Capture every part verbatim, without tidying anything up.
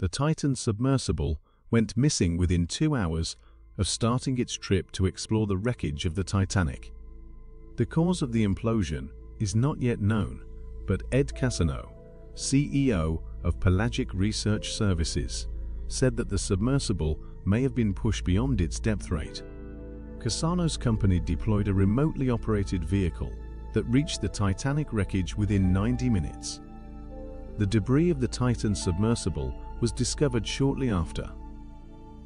the Titan submersible went missing within two hours of starting its trip to explore the wreckage of the Titanic. The cause of the implosion is not yet known, but Ed Cassano, C E O of Pelagic Research Services, said that the submersible may have been pushed beyond its depth rate. Cassano's company deployed a remotely operated vehicle that reached the Titanic wreckage within ninety minutes. The debris of the Titan submersible was discovered shortly after.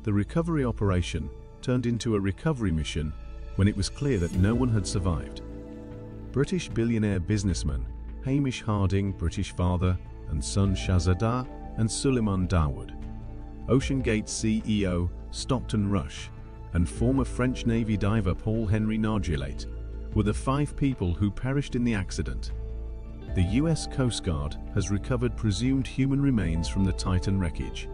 The recovery operation turned into a recovery mission when it was clear that no one had survived. British billionaire businessman Hamish Harding, British father and son Shahzada, and Suleiman Dawood, OceanGate C E O Stockton Rush, and former French Navy diver Paul-Henry Nargeolet were the five people who perished in the accident. The U S Coast Guard has recovered presumed human remains from the Titan wreckage.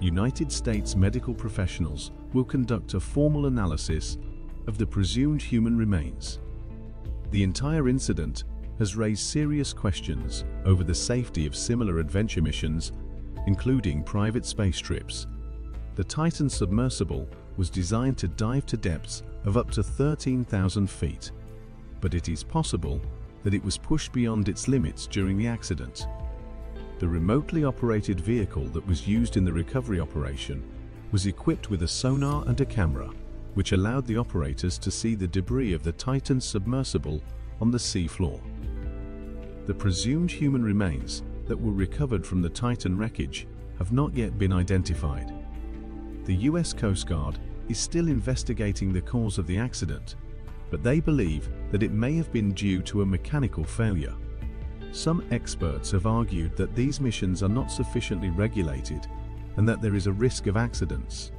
United States medical professionals will conduct a formal analysis of the presumed human remains. The entire incident has raised serious questions over the safety of similar adventure missions, including private space trips. The Titan submersible was designed to dive to depths of up to thirteen thousand feet, but it is possible that it was pushed beyond its limits during the accident. The remotely operated vehicle that was used in the recovery operation was equipped with a sonar and a camera, which allowed the operators to see the debris of the Titan submersible on the seafloor. The presumed human remains that were recovered from the Titan wreckage have not yet been identified. The U S Coast Guard is still investigating the cause of the accident, but they believe that it may have been due to a mechanical failure. Some experts have argued that these missions are not sufficiently regulated and that there is a risk of accidents.